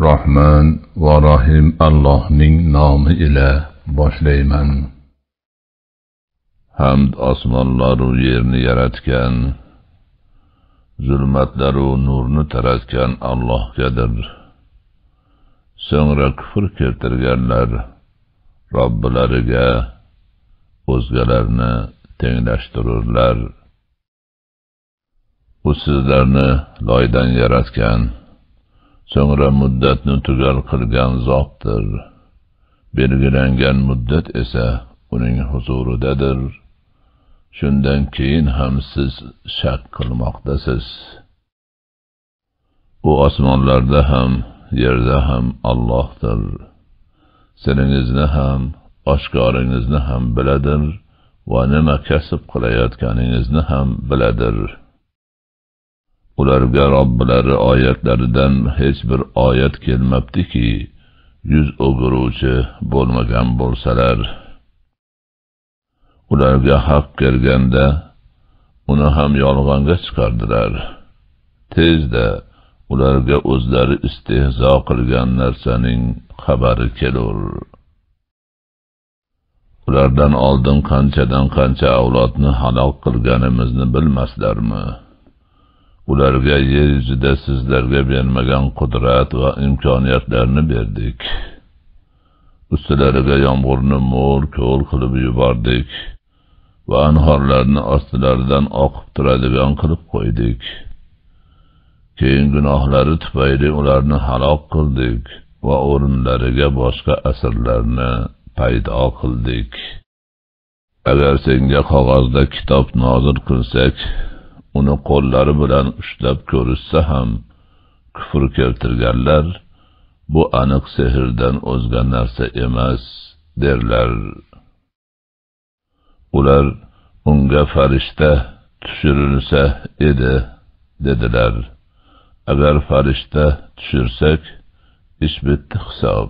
Rahman ve Rahim Allah'ın namı ile başlayman. Hamd asmanları yerini yaratgan, zulmatları nurunu taratgan Allah'gadir. So'ngra küfür keltirganlar Robbilariga o'zgalarni tenglashtirurlar. U sizlarni loydan yaratgan, so'ngra muddatni tugal qilgan zotdir. Belgilangan muddat esa uning huzuridadir. Shundan keyin ham siz shak qilmoqdasiz. U osmonlarda ham, yerda ham Allohdir. Siringizni ham, oshkoringizni ham biladir va nima kasb qilayotganingizni ham biladir. Ularga Robbilari oyatlaridan hech bir oyat kelmabdiki, yuz o'giruvchi bo'lmagan bo'lsalar. Ularga haq kelganda uni ham yolg'onga chiqardilar. Tezda ularga o'zlari istehzo qilgan narsaning xabari kelur. Ulardan oldin qancha avlodni halol qilganimizni bilmaslarmi? Ularga yer yuzida sizlarga bermagan qudrat va imkoniyatlarni berdik. Ustilariga yomg'irni mo'l ko'l qilib yubordik va anhorlarni ostilaridan oqib turadigan qilib qo'ydik. Keyin gunohlari tufayli ularni halok qildik va o'rinlariga boshqa asrlarni paydo qildik. Agar senga qog'ozda kitob nozil qilsak, uni qo'llari bilan ushlab ko'rishsa ham kufr keltirganlar bu aniq sehrdan o'zga narsa emas derlar. Ular unga farishta tushirilsa edi dedilar. Agar farishta tushirsak, ish bitti hisob.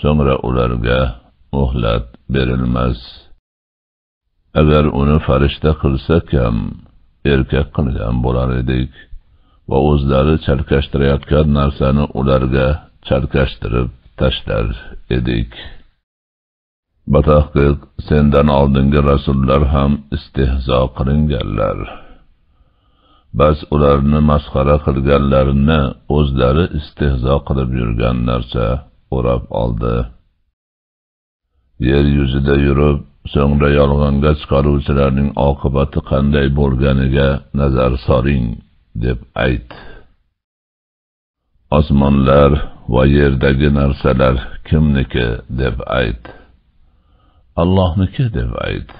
So'ngra ularga muhlat berilmas. Agar uni farishta qilsak ham, erkak qilgan bo'lar edik va o'zlari chalkashtirayotgan narsani ularga chalkashtirib tashlar edik. Batahqiq sendan oldingi rasullar ham istehzo qilinganlar. Bas ularni masxara qilganlarini o'zlari istehzo qilib yurgan narsa o'rab oldi. Yer yuzida yurib, so'ngra yolg'onga chiqaruvchilarning oqibati qanday bo'lganiga nazar soling deb ayt. Osmonlar va yerdagi narsalar kimniki deb ayt. Allohniki deb ayt.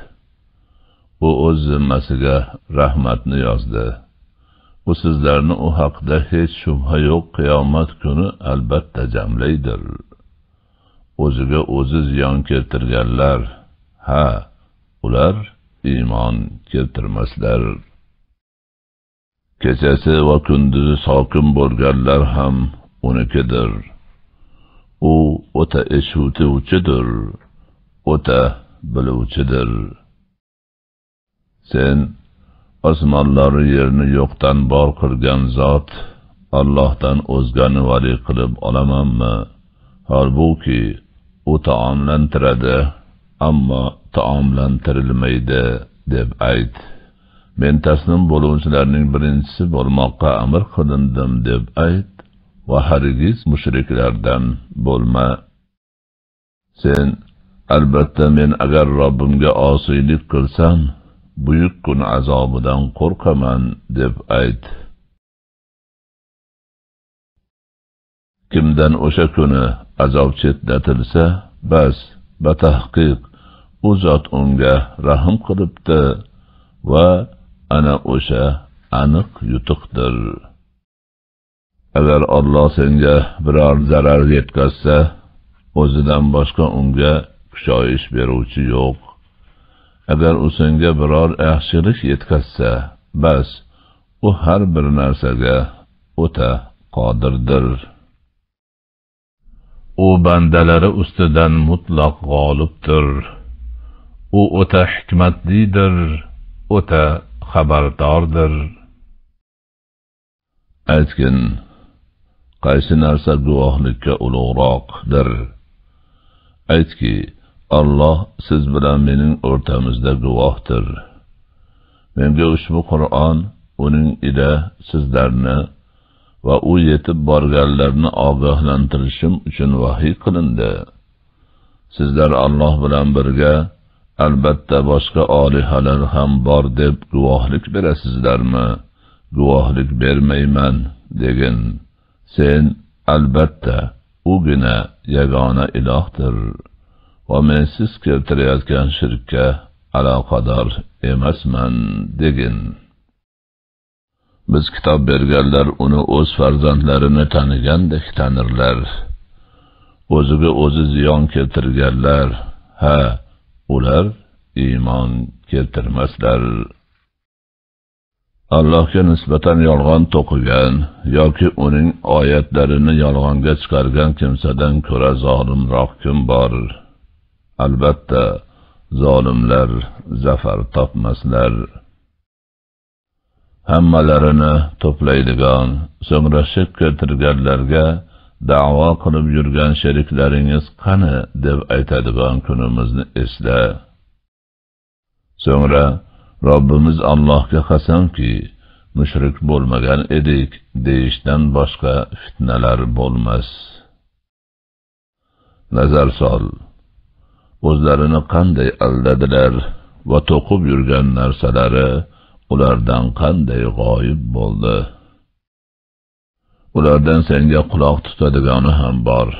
U o'z zimmasiga rahmatni yozdi. Bu sizlarni u haqda hech shubha yo'q, qiyomat kuni albatta jamlaydir. O'ziga o'zi ziyon keltirganlar, ha, ular iymon keltirmaslar. Kechasi va kunduzi sokin bo'lganlar ham unikidir. U o'ta eshituvchidir, o'ta biluvchidir. Sen osmonlari yerni yo'qdan bor qilgan zot Allohdan o'zgani vali qilib olamanmi? Holbuki u taomlantiradi, ammo taomlantirilmaydi deb ayt. Men taslim bo'luvchilarning birinchisi bo'lmoqqa amr qilindim deb ayt va hargiz mushriklardan bo'lma. Sen albatta men agar Robbimga osiylik qilsam, buyuk kun azobidan qo'rqaman deb ayt. Kimdan o'sha kuni azob chetlatilsa, bas batahqiq u zot unga rahm qilibdi va ana o'sha aniq yutuqdir. Agar Alloh senga biror zarar yetkazsa, o'zidan boshqa unga kushoyish beruvchi yo'q. Agar u senga biror yaxshilik yetkazsa, bas u har bir narsaga o'ta qodirdir. U bandalari ustidan mutlaq g'olibdir. U o'ta hikmatlidir, o'ta xabardordir. Aytgin, Qaysinarsa guvohlikka ulug'roqdir. Aytki, Alloh siz bilan mening o'rtamizda guvohdir. Menga ushbu Qur'on uning ila sizlarni va u yetib borganlarni ogohlantirishim uchun vahiy qilindi. Sizlar Alloh bilan birga albatta boshqa olihalar ham bor deb guvohlik berasizlarmi? Guvohlik bermayman degin. Sen albatta ugina yagona ilohdir va men siz keltirayotgan shirkka aloqador emasman degin. Biz kitob berganlar uni o'z farzandlarini tanigandek tanirlar. O'ziga o'zi ziyon keltirganlar, ha, ular iymon keltirmaslar. Allohga nisbatan yolg'on to'qigan yoki uning oyatlarini yolg'onga chiqargan kimsadan ko'ra zolimroq kim bor? Albatta zolimlar zafar topmaslar. Hammalarini to'playdigan, so'ngra shirk keltirganlarga da'vo qilib yurgan sheriklaringiz qani deb aytadigan kunimizni esla. So'ngra Rabbimiz Allohga qasamki, mushrik bo'lmagan edik deyishdan boshqa fitnalar bo'lmas. Nazar sol. O'zlarini qanday aldadilar va to'qib yurgan narsalari ulardan qanday g'oyib bo'ldi. Ulardan senga quloq tutadigani ham bor.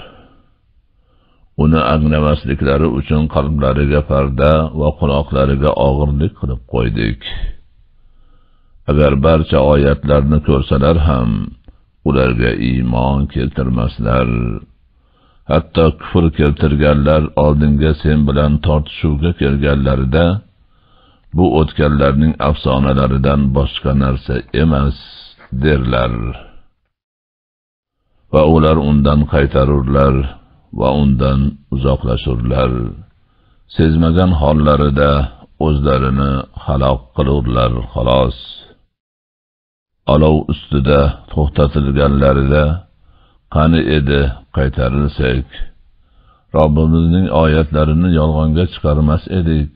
Uni anglamasliklari uchun qalblariga parda va quloqlariga og'irlik qilib qo'ydik. Agar barcha oyatlarni ko'rsalar ham ularga iymon keltirmaslar. Hatto kufr keltirganlar oldinga sen bilan tortishuvga kelganlarida bu o'tganlarning afsonalaridan boshqa narsa emas derlar. Va ular undan qaytarurlar. Va undan uzoqlashurlar. Sezmagan hollarida o'zlarini halok qilurlar xolos. Olov ustida to'xtatilganlarida qani edi qaytarilsak, Robbimizning oyatlarini yolg'onga chiqarmas edik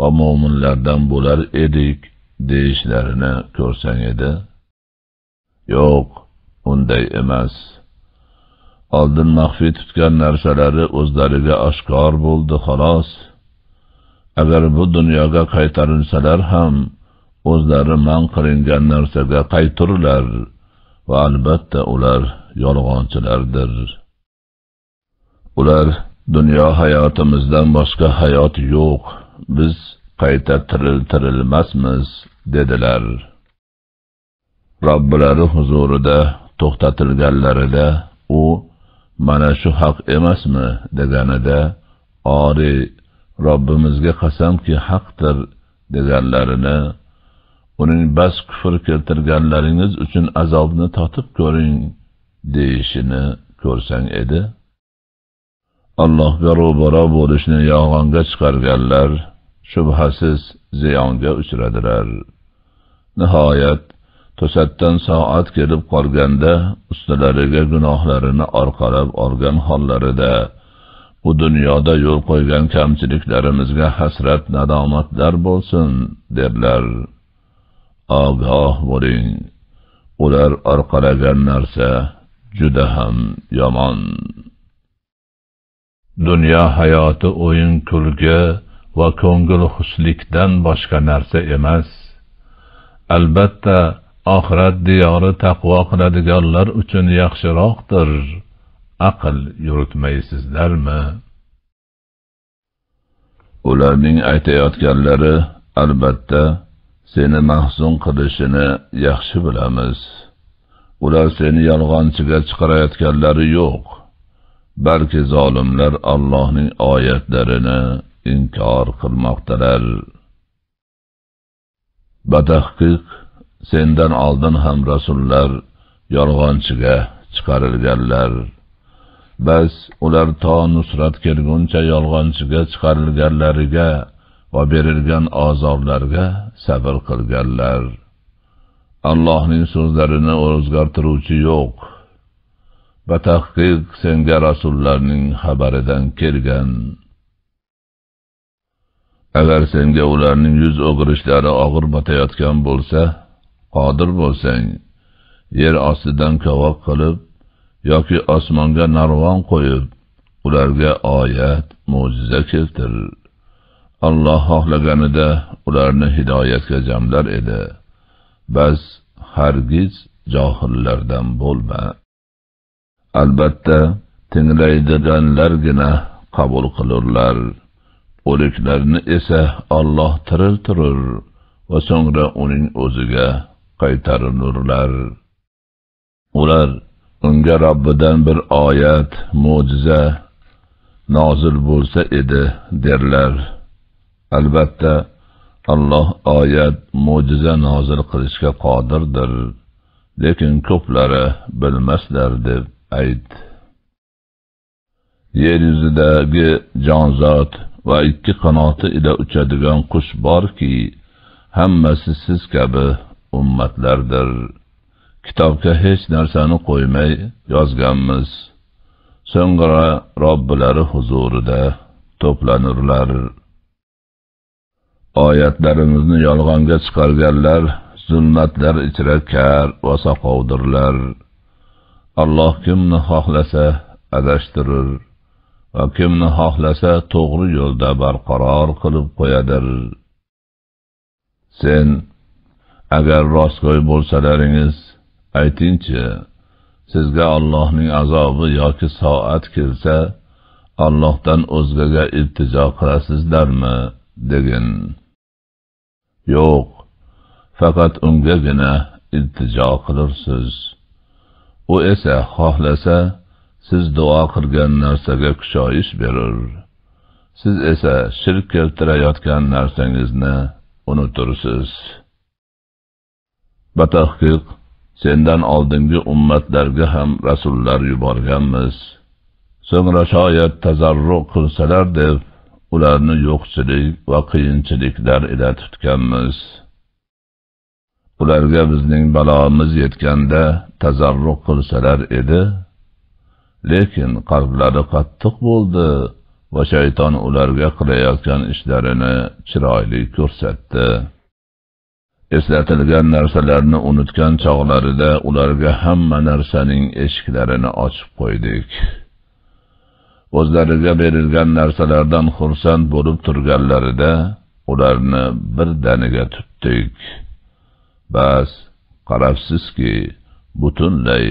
va mu'minlardan bo'lar edik deyishlarini ko'rsang edi. Yo'q, unday emas. Oldin maxfi tutgan narsalari o'zlariga oshkor bo'ldi xolos. Agar bu dunyoga qaytarilsalar ham o'zlari man qilingan narsaga qaytirlar va albatta ular yolg'onchilardir. Ular dunyo hayotimizdan boshqa hayot yo'q, biz qayta tirilmasmiz dedilar. Robbilari huzurida to'xtatilganlarida u mana shu haq emasmi deganida, ori Robbimizga qasamki haqdir deganlarini, uning bas kufr keltirganlaringiz uchun azobni totib ko'ring deyishini ko'rsang edi. Allohga ro'baro bo'lishni yolg'onga chiqarganlar shubhasiz ziyonga uchradilar. Nihoyat to'satdan soat kelib qolganda ustilariga gunohlarini orqalab olgan hollarida bu dunyoda yo'l qo'ygan kamchiliklarimizga hasrat nadomatlar bo'lsin derlar. Ogoh bo'ling, ular orqalagan narsa juda ham yomon. Dunyo hayoti o'yin kulgi va ko'ngil xuslikdan boshqa narsa emas. Albatta oxirat diyori taqvo qiladiganlar uchun yaxshiroqdir. Aql yuritmaysizlarmi? Ularning aytayotganlari albatta seni mahzun qilishini yaxshi bilamiz. Ular seni yolg'onchiga chiqarayotganlari yo'q, balki zolimlar Allohning oyatlarini inkor qilmoqdalar. Batahqiq sendan oldin ham rasullar yolg'onchiga chiqarilganlar. Bas ular to nusrat kelguncha yolg'onchiga chiqarilganlariga va berilgan azoblarga sabr qilganlar. Allohning so'zlarini o'zgartiruvchi yo'q. va tahqiq senga rasullarning xabaridan kelgan. Agar senga ularning yuz o'girishlari og'ir botayotgan bo'lsa, qodir bo'lsang, yer ostidan kavoq qilib yoki osmonga narvon qo'yib, ularga oyat, mo'jiza keltir. Alloh xohlaganida ularni hidoyatga jamlar edi. Bas hargiz johillardan bo'lma. Albatta tinglaydiganlargina qabul qilurlar. O'liklarni esa Alloh tiriltirur va so'ngra uning o'ziga qaytarilurlar. Ular unga Rabbidan bir oyat, mo'jiza nozil bo'lsa edi derlar. Albatta Alloh oyat, mo'jiza nozil qilishga qodirdir, lekin ko'plari bilmaslar deb ayt. Yer yuzidagi jonzot va ikki qanoti ila uchadigan qush borki, hammasi siz kabi ummatlardir. Kitobga hech narsani qo'ymay yozganmiz. So'ngra Robbilari huzurida to'planurlar. Oyatlarimizni yolg'onga chiqarganlar zulmatlar ichra kar va soqovdirlar. Alloh kimni xohlasa adashtirur va kimni xohlasa to'g'ri yo'lda barqaror qilib qo'yadir. Sen agar rostgo'y bo'lsalaringiz, aytingchi, sizga Allohning azobi yoki soat kelsa, Allohdan o'zgaga iltijo qilasizlarmi? Degin. Yo'q, faqat ungagina iltijo qilursiz. U esa xohlasa siz duo qilgan narsaga kushoyish berur. Siz esa shirk keltirayotgan narsangizni unutursiz. Batahqiq sendan oldingi ummatlarga ham rasullar yuborganmiz. So'ngra shoyat tazarruq qilsalar deb ularni yo'qchilik va qiyinchiliklar ila tutganmiz. Ularga bizning balomiz yetganda tazarruq qilsalar edi, lekin qalblari qattiq bo'ldi va shayton ularga qilayotgan ishlarini chiroyli ko'rsatdi. Eslatilgan narsalarni unutgan chog'larida ularga hamma narsaning eshiklarini ochib qo'ydik. O'zlariga berilgan narsalardan xursand bo'lib turganlarida ularni birdaniga tutdik. Bas qarabsizki butunlay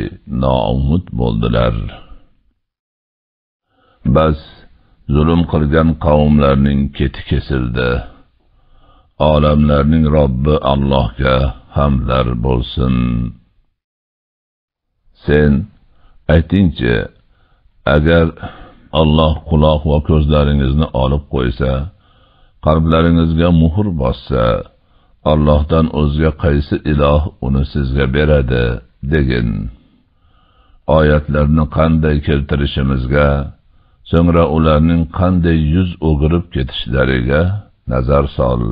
noumid bo'ldilar. Bas zulm qilgan qavmlarning keti kesildi. Olamlarning Robbi Allohga hamdlar bo'lsin. Sen aytingchi, agar Alloh quloq va ko'zlaringizni olib qo'ysa, qalblaringizga muhr bossa, Allohdan o'zga qaysi iloh uni sizga beradi? Degin. Oyatlarni qanday keltirishimizga, so'ngra ularning qanday yuz o'girib ketishlariga nazar sol.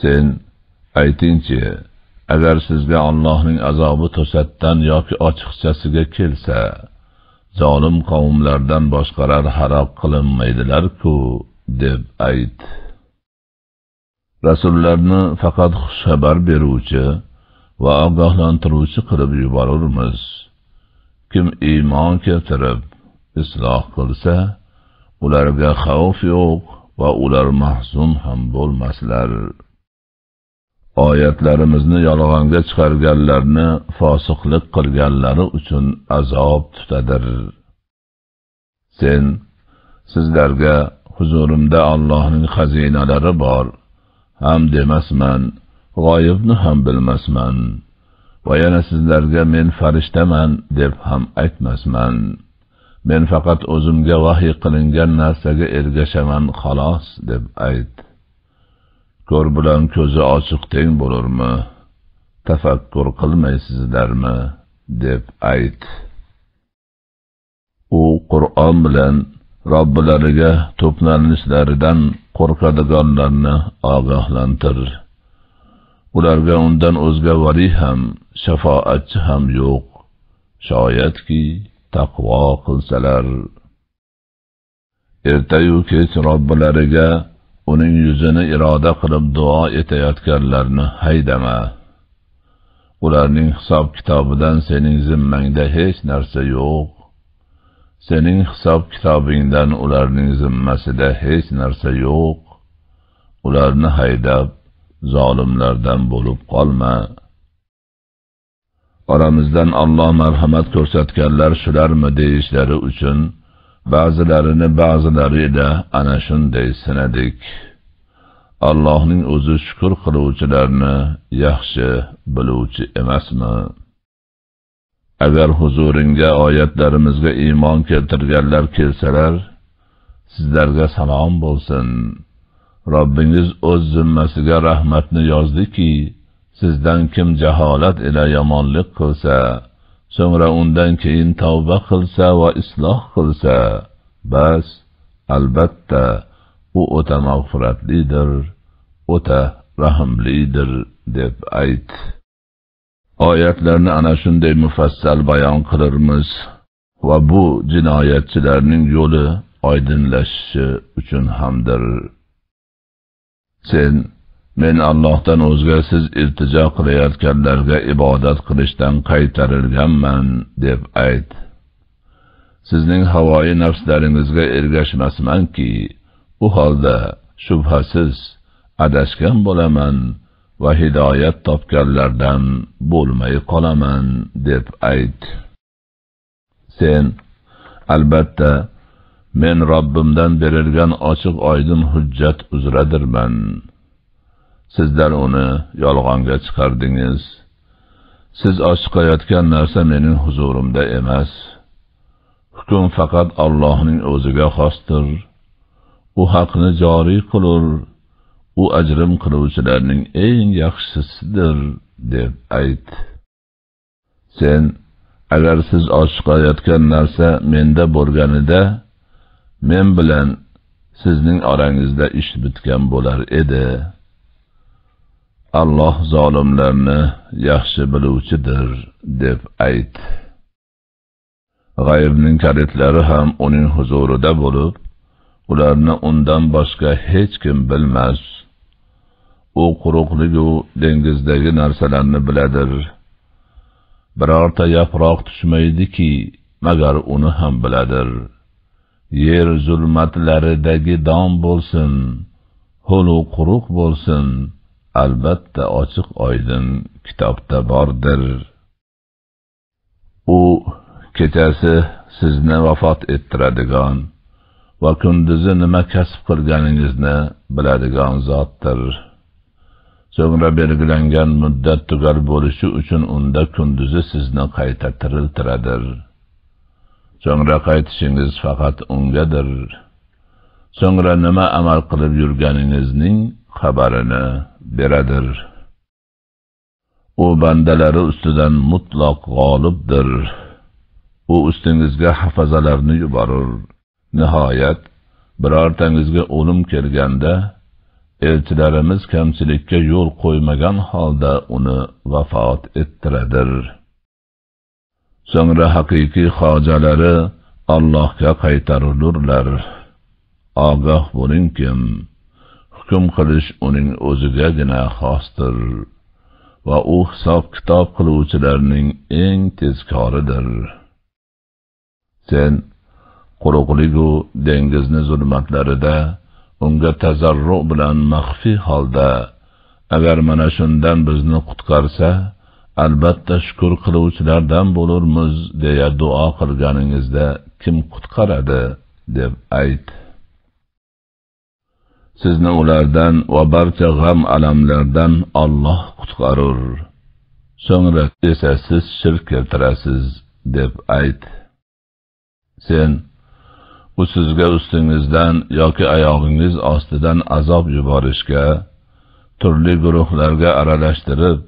Sen aytingchi, agar sizga Allohning azobi to'satdan yoki ochiqchasiga kelsa, zolim qavmlardan boshqalar haroq qilinmaydilar-ku, deb ayt. Rasullarni faqat xushxabar beruvchi va ogohlantiruvchi qilib yuborurmiz. Kim iymon keltirib isloh qilsa, ularga xavf yo'q va ular mahzun ham bo'lmaslar. Oyatlarimizni yolg'onga chiqarganlarni fosiqlik qilganlari uchun azob tutadir. Sen sizlarga huzurimda Allohning xazinalari bor, ham demasman, g'oyibni ham bilmasman va yana sizlarga men farishtaman deb ham aytmasman. Men faqat o'zimga vahiy qilingan narsaga ergashaman xolos, deb ayt. Ko'r bilan ko'zi ochiq teng bo'lurmi? Tafakkur qilmaysizlarmi? Deb ayt. U Qur'on bilan Robbilariga to'planishlaridan qo'rqadiganlarni ogohlantir. Ularga undan o'zga vali ham, shafoatchi ham yo'q. shoyatki taqvo qilsalar, ertayu kech Robbilariga uning yuzini iroda qilib duo etayotganlarni haydama. Ularning hisob kitobidan sening zimmangda hech narsa yo'q. Sening hisob kitobingdan ularning zimmasida hech narsa yo'q. Ularni haydab zolimlardan bo'lib qolma. Oramizdan Alloh marhamat ko'rsatganlar shularmi deyishlari uchun ba'zilarini ba'zilariga ana shunday sinadik. Allohning o'zi shukr qiluvchilarni yaxshi biluvchi emasmi? Agar huzuringa oyatlarimizga iymon keltirganlar kelsalar, sizlarga salom bo'lsin. Rabbingiz o'z zimmasiga rahmatni yozdiki, sizdan kim jaholat ila yomonlik qilsa, so'ngra undan keyin tavba qilsa va isloh qilsa, bas albatta u o'ta mag'firatlidir, o'ta rahimlidir deb ayt. Oyatlarni ana shunday mufassal bayon qilirmiz va bu jinoyatchilarning yo'li oydinlashishi uchun hamdir. Sen, men Allohdan o'zga siz iltijo qilayotganlarga ibodat qilishdan qaytarilganman deb ayt. Sizning havoyi nafslaringizga ergashmasmanki, u holda shubhasiz adashgan bo'laman va hidoyat topganlardan bo'lmay qolaman deb ayt. Sen, albatta men Robbimdan berilgan ochiq oydin hujjat uzradirman. Sizlar uni yolg'onga chiqardingiz. Siz ochiqayotgan narsa mening huzurimda emas. Hukm faqat Allohning o'ziga xosdir. U haqni joriy qilur. U ajrim qiluvchilarning eng yaxshisidir deb ayt. Sen, agar siz ochiqayotgan narsa menda bo'lganida, men bilan sizning orangizda ish bitgan bo'lar edi. Alloh zolimlarni yaxshi biluvchidir deb ayt. G'aybning kalitlari ham uning huzurida bo'lib, ularni undan boshqa hech kim bilmas. U quruqligu dengizdagi narsalarni biladir. Birorta yaproq tushmaydiki, magar uni ham biladir. Yer zulmatlaridagi dam bo'lsin, hulu quruq bo'lsin, albatta ochiq oydin kitobda bordir. U kechasi sizni vafot ettiradigan va kunduzi nima kasb qilganingizni biladigan zotdir. So'ngra belgilangan muddat tugal bo'lishi uchun unda kunduzi sizni qayta tiriltiradir. So'ngra qaytishingiz faqat ungadir. So'ngra nima amal qilib yurganingizning xabarini beradir. U bandalari ustidan mutlaq g'olibdir. U ustingizga hafazalarni yuborur. Nihoyat, birortangizga o'lim kelganda, elchilarimiz kamchilikka yo'l qo'ymagan holda uni vafot ettiradir. So'ngra haqiqiy hojalari Allohga qaytarilurlar. Ogoh bo'lingkim, hukm qilish uning o'zigagina xosdir va u hisob-kitob qiluvchilarning eng tezkoridir. Sen, quruqligu dengizni zulmatlarida unga tazarru bilan maxfi holda, agar mana shundan bizni qutqarsa, albatta shukr qiluvchilardan bo'lurmiz deya duo qilganingizda kim qutqaradi deb ayt. Sizni ulardan va barcha g'am alamlardan Alloh qutqarur. So'ngra esa siz shirk keltirasiz deb ayt. Sen, u sizga ustingizdan yoki oyog'ingiz ostidan azob yuborishga, turli guruhlarga aralashtirib,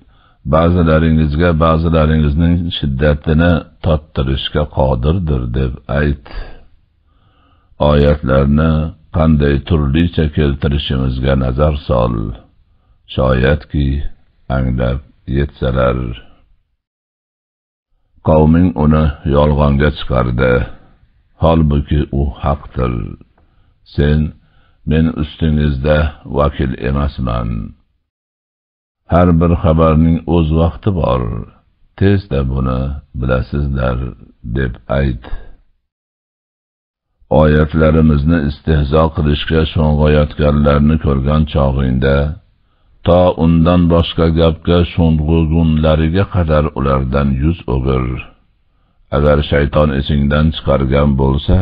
ba'zilaringizga ba'zilaringizning shiddatini tottirishga qodirdir deb ayt. Oyatlarni qanday turlicha keltirishimizga nazar sol. Shoyatki anglab yetsalar. Kavmin onu yolg'onga çıkardı. Halbuki u haktır. Sen, men üstünüzde vakil emasman. Her bir haberinin o'z vaqti var. Tezda bunu bilasizlar deb ayt. Oyatlarimizni istehzo qilishga sho'ng'ayotganlarni ko'rgan chog'ingda, to undan boshqa gapga sho'ng'igunlariga qadar ulardan yuz o'gir. Agar shayton esingdan chiqargan bo'lsa,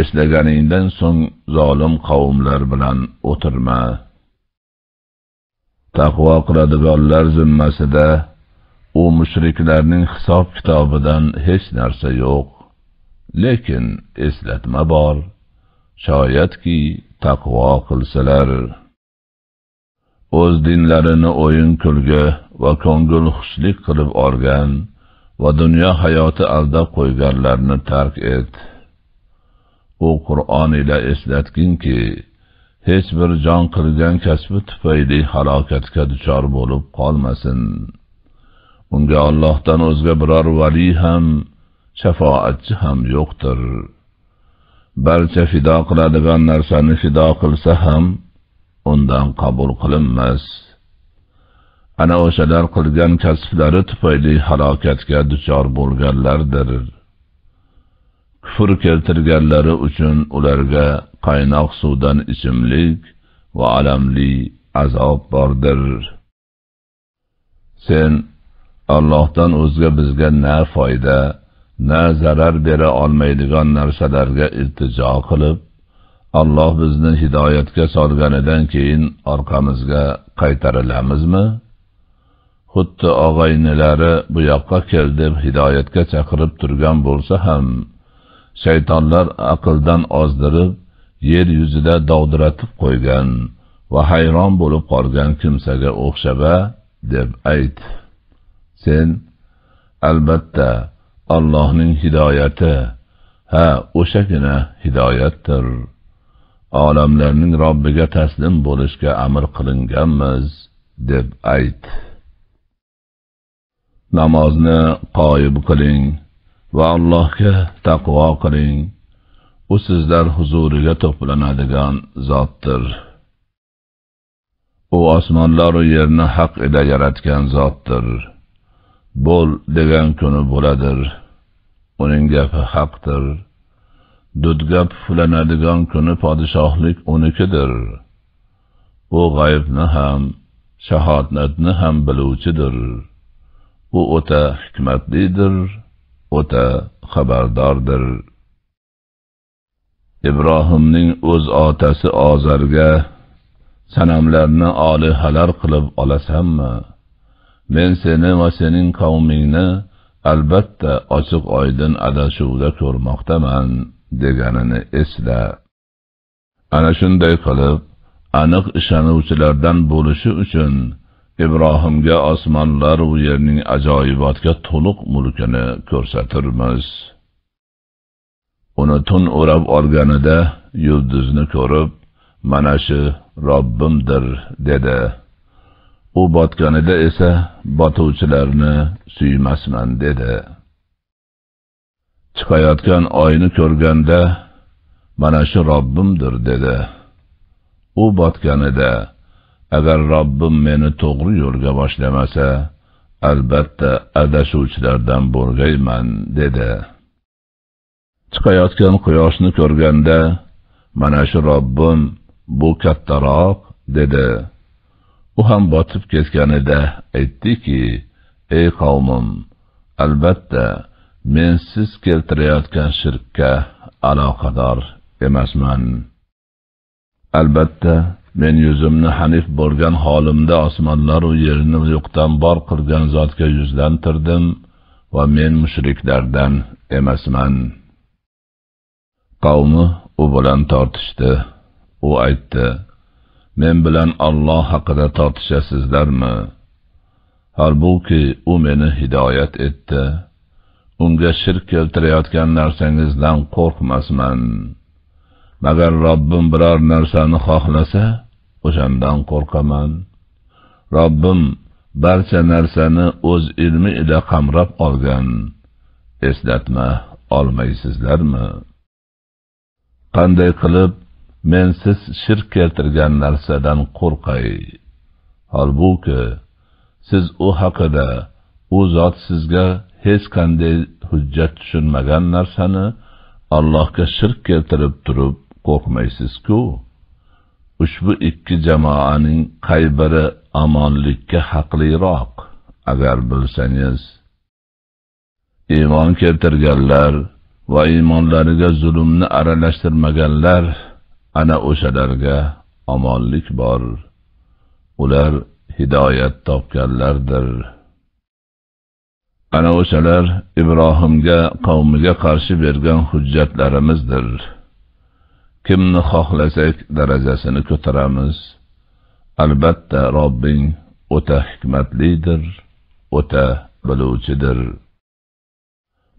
eslaganingdan so'ng zolim qavmlar bilan o'tirma. Taqvo qiladiganlar zimmasida u mushriklarning hisob kitobidan hech narsa yo'q. Lekin eslatma bor, shoyatki taqvo qilsalar. O'z dinlarini o'yin kulgi va ko'ngil xushlik qilib olgan va dunyo hayoti aldab qo'yganlarni tark et. U Qur'on ila eslatkinki, hech bir jon qilgan kasbi tufayli halokatga duchor bo'lib qolmasin. Unga Allohdan o'zga biror vali ham, shafoatchi ham yo'qdir. Barcha fido qiladigan narsani fido qilsa ham undan qabul qilinmas. Ana o'shalar qilgan kasblari tufayli halokatga duchor bo'lganlardir. Kufr keltirganlari uchun ularga qaynoq suvdan ichimlik va alamli azob bordir. Sen Allohdan o'zga bizga na foyda na zarar bera olmaydigan narsalarga iltijo qilib, Alloh bizni hidoyatga solganidan keyin orqamizga qaytarilamizmi? Xuddi og'aynilari bu yoqqa kel deb hidoyatga chaqirib turgan bo'lsa ham, shaytonlar aqldan ozdirib, yer yuzida dovdiratib qo'ygan va hayron bo'lib qolgan kimsaga o'xshaba deb ayt. Sen albatta Allohning hidoyati, ha, o'shagina hidoyatdir. Olamlarning Robbiga taslim bo'lishga amr qilinganmiz deb ayt. Namozni qoyim qiling va Allohga taqvo qiling. U sizlar huzuriga to'planadigan zotdir. U osmonlar va yerni haq ila yaratgan zotdir. Bol degan kuni bo'ladir. Uning gapi haqdir. Dudga puflanadigan kuni podshohlik unikidir. U g'aybni ham, shahodatni ham biluvchidir. U o'ta hikmatlidir, o'ta xabardordir. Ibrohimning o'z otasi Ozarga sanamlarni olihalar qilib olasanmi? Men seni va sening qavmingni albatta ochiq oydin adashuvda ko'rmoqdaman deganini esla. Ana shunday qilib, aniq ishonuvchilardan bo'lishi uchun Ibrohimga osmonlar va yerning ajoyibotga to'liq mulkini ko'rsatirmiz. Uni tun o'rab olganida yulduzni ko'rib, mana shu Robbimdir dedi. U botganida esa botuvchilarni suymasman dedi. Chiqayotgan oyni ko'rganda mana shu Robbimdir dedi. U botganida agar Robbim meni to'g'ri yo'lga boshlamasa, albatta adashuvchilardan bo'lgayman dedi. Chiqayotgan quyoshni ko'rganda mana shu Robbim bu kattaroq dedi. U ham botib ketganida aytdiki, ey qavmim, albatta men siz keltirayotgan shirkka aloqador emasman. Albatta men yuzimni hanif bo'lgan holimda osmonlar va yerni yo'qdan bor qilgan zotga yuzlantirdim va men mushriklardan emasman. Qavmi u bilan tortishdi. U aytdi: Men bilan Alloh haqida tortishasizlarmi? Halbuki u meni hidoyat etdi. Unga shirk keltirayotgan narsangizdan qo'rqmasman. Magar Robbim biror narsani xohlasa, o'shandan qo'rqaman. Robbim barcha narsani o'z ilmi ila qamrab olgan eslatma olmaysizlarmi? Qanday qilib men siz shirk keltirgan narsadan qo'rqay, holbuki siz u haqida, u zot sizga hech qanday hujjat tushunmagan narsani Allohga shirk keltirib turib qo'rqmaysiz-ku? Ushbu ikki jamoaning qay biri amonlikka haqliroq, agar bilsangiz? Iymon keltirganlar va iymonlariga zulmni aralashtirmaganlar, ana o'shalarga amonlik bor. Ular hidoyat topganlardir. Ana o'shalar Ibrohimga qavmiga qarshi bergan hujjatlarimizdir. Kimni xohlasak darajasini ko'taramiz. Albatta Robbing o'ta hikmatlidir, o'ta biluvchidir.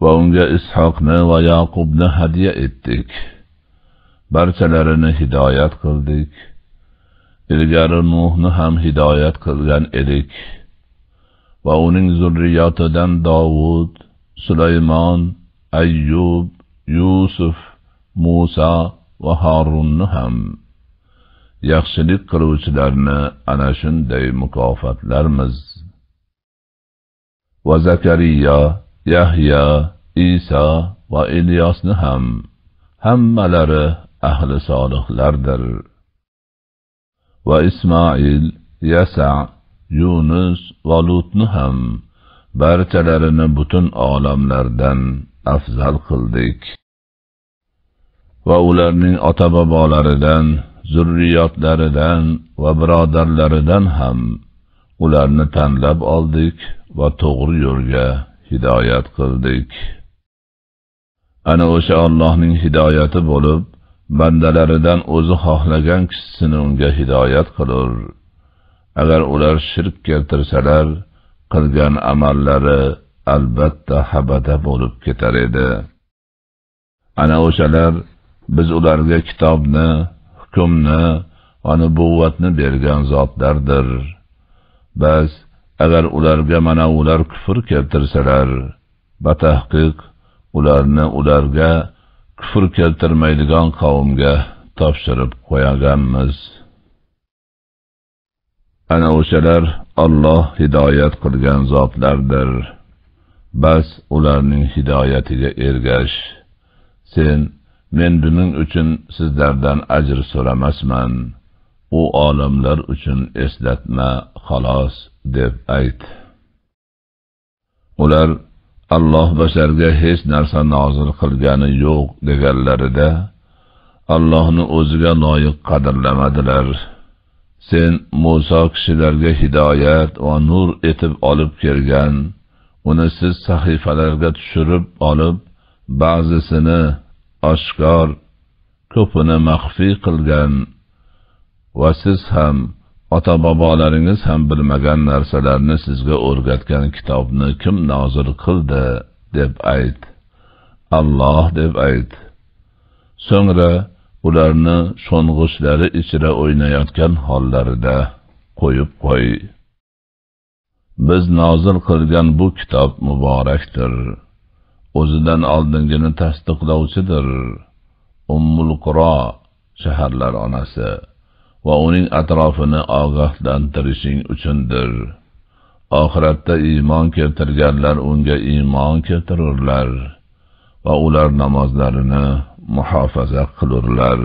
Va unga Ishoqni va Yaqubni hadiya etdik. Barchalarini hidoyat qildik. Ilgari Nuhni ham hidoyat qilgan edik. Va uning zurriyotidan Davud, Sulaymon, Ayyub, Yusuf, Musa va Harunni ham. Yaxshilik qiluvchilarni ana shunday mukofotlarmiz. Va Zakariya, Yahya, Isa va Ilyosni ham, hammalari ahli solihlardir. Va Ismoil, Yasa, Yunus va Lutni ham barchalarini butun olamlardan afzal qildik. Va ularning ota-bobolaridan, zurriyotlaridan va birodarlaridan ham ularni tanlab oldik va to'g'ri yo'lga hidoyat qildik. Ana o'sha Allohning hidoyati bo'lib, bandalaridan o'zi xohlagan kishisini unga hidoyat qilur. Agar ular shirk keltirsalar, qilgan amallari albatta habada bo'lib ketar edi. Ana o'shalar biz ularga kitobni, hukmni va nubuvvatni bergan zotlardir. Bas agar ularga mana ular kufr keltirsalar, batahqiq ularni ularga kufr keltirmaydigan qavmga topshirib qo'yaganmiz. Ana o'shalar Alloh hidoyat qilgan zotlardir. Bas ularning hidoyatiga ergash. Sen, men buning uchun sizlardan ajr so'ramasman. U olamlar uchun eslatma, xolos deb ayt. Ular Alloh basharga hech narsa nozil qilgani yo'q deganlarida Allohni o'ziga loyiq qadrlamadilar. Sen Muso kishilarga hidoyat va nur etib olib kelgan, uni siz sahifalarga tushirib olib, ba'zisini oshkor, ko'pini maxfiy qilgan va siz ham ota-bobolaringiz ham bilmagan narsalarni sizga o'rgatgan kitobni kim nozil qildi deb ayt. Alloh deb ayt. So'ngra ularni sho'ng'ishlari ichra o'ynayotgan hollarida qo'yib qo'y. Biz nozil qilgan bu kitob muborakdir. O'zidan oldingini tasdiqlovchidir. Ummul Qura shaharlar onasi va uning atrofini ogohlantirishing uchundir. Oxiratda iymon keltirganlar unga iymon keltirurlar va ular namozlarini muhofaza qilurlar.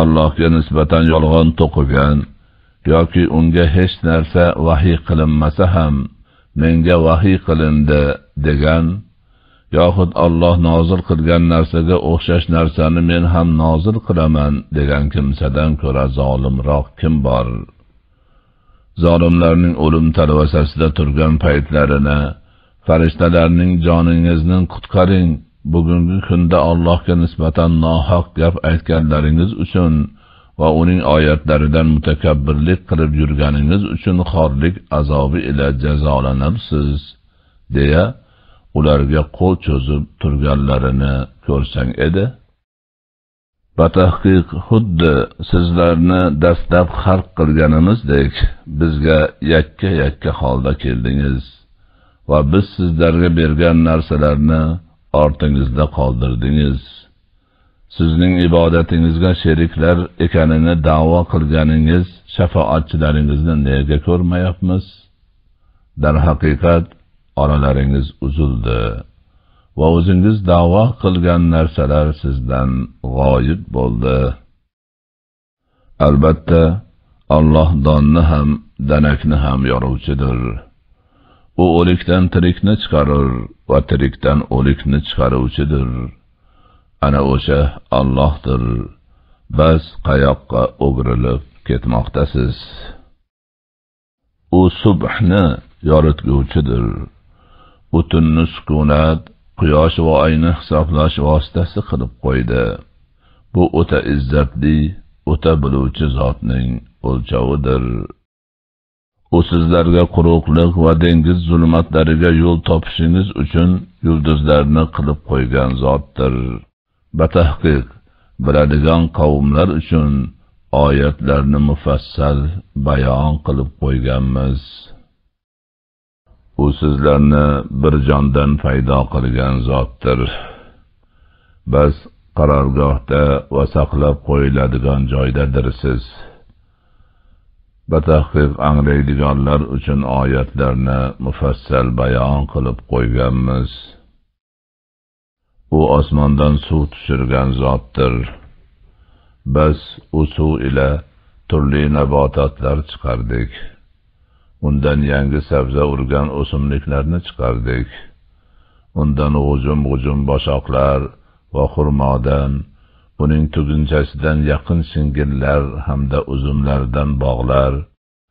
Allohga nisbatan yolg'on to'qigan yoki unga hech narsa vahiy qilinmasa ham menga vahiy qilindi degan yoxud Alloh nozil qilgan narsaga o'xshash narsani men ham nozil qilaman degan kimsadan ko'ra zolimroq kim bor? Zolimlarning o'lim talvasasida turgan paytlarini, farishtalarning joningizni qutqaring, bugungi kunda Allohga nisbatan nohaq gap aytganlaringiz uchun va uning oyatlaridan mutakabbirlik qilib yurganingiz uchun xorlik azobi ila jazolanasiz, deya ularga qo'l cho'zib turganlarini ko'rsang edi. Batahqiq xuddi sizlarni dastlab xalq qilganimizdek bizga yakka holda keldingiz va biz sizlarga bergan narsalarni ortingizda qoldirdingiz. Sizning ibodatingizga sheriklar ekanini da'vo qilganingiz shafoatchilaringizni nega ko'rmayapmiz? Darhaqiqat oralaringiz uzildi. Va o'zingiz da'vo qilgan narsalar sizdan g'oyib bo'ldi. Albatta, Alloh donni ham, danakni ham yoruvchidir. U o'likdan tirikni chiqarar va tirikdan o'likni chiqaruvchidir. Ana o'sha Allohdir. Bas qayoqqa o'g'rilib ketmoqdasiz? U subhni yorituvchidir. U tunni sukunat Quyosh va oyni hisoblash vositasi qilib qo'ydi. Bu o'ta izzatli, o'ta biluvchi zotning o'lchovidir. U sizlarga quruqlik va dengiz zulmatlariga yo'l topishingiz uchun yulduzlarni qilib qo'ygan zotdir. Batahqiq, biladigan qavmlar uchun oyatlarni mufassal bayon qilib qo'yganmiz. U sizlarni bir jondan paydo qilgan zotdir. Bas qarorgohda va saqlab qo'yiladigan joydadirsiz. Batahqiq anglaydiganlar uchun oyatlarni mufassal bayon qilib qo'yganmiz. U osmondan suv tushirgan zotdir. Bas u suv ila turli nabototlar chiqardik. Undan yangi sabza urgan o'simliklarni chiqardik. Undan g'ujum boshoqlar va xurmodan, uning tugunchasidan yaqin singillar hamda uzumlardan bog'lar,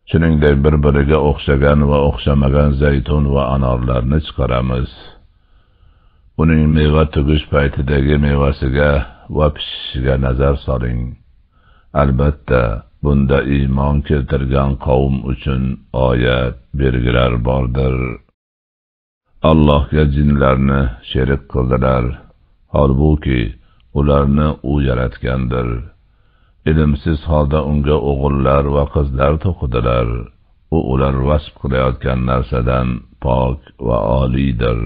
shuningdek bir-biriga o'xshagan va o'xshamagan zaytun va anorlarni chiqaramiz. Uning meva tugish paytidagi mevasiga va pishishiga nazar soling. Albatta, bunda iymon keltirgan qavm uchun oyat, belgilar bordir. Allohga jinlarni sherik qildilar, holbuki ularni u yaratgandir. Ilmsiz holda unga o'g'illar va qizlar to'qidilar. U ular vasf qilayotgan narsadan pok va oliydir.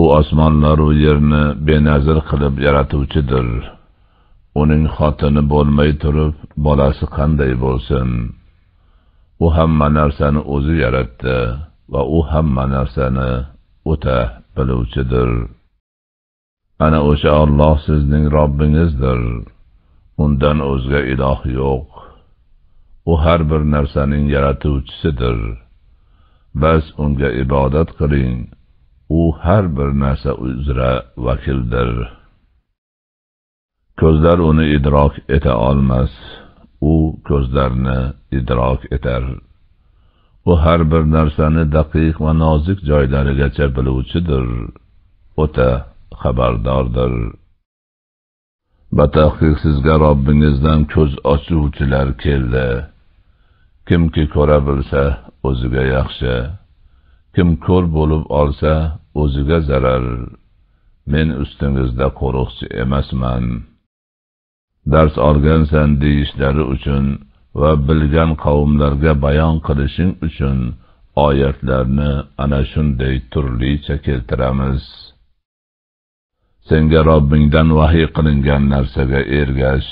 U osmonlar va yerni benazir qilib yaratuvchidir. Uning xotini bo'lmay turib, bolasi qanday bo'lsin? U hamma narsani o'zi yaratdi va u hamma narsani o'ta biluvchidir. Ana o'sha Alloh sizning Robbingizdir. Undan o'zga iloh yo'q. U har bir narsaning yaratuvchisidir. Bas unga ibodat qiling. U har bir narsa uzra vakildir. Ko'zlar uni idrok eta olmas, u ko'zlarni idrok etar. U har bir narsani daqiq va nozik joylarigacha biluvchidir, o'ta xabardordir. Batahqiq sizga Robbingizdan ko'z ochuvchilar keldi. Kimki ko'ra bilsa, o'ziga yaxshi. Kim ko'r bo'lib olsa, o'ziga zarar. Men ustingizda qo'riqchi emasman. Dars olgansan deyishlari uchun va bilgan qavmlarga bayon qilishing uchun oyatlarni ana shunday turlicha keltiramiz. Senga Robbingdan vahiy qilingan narsaga ergash.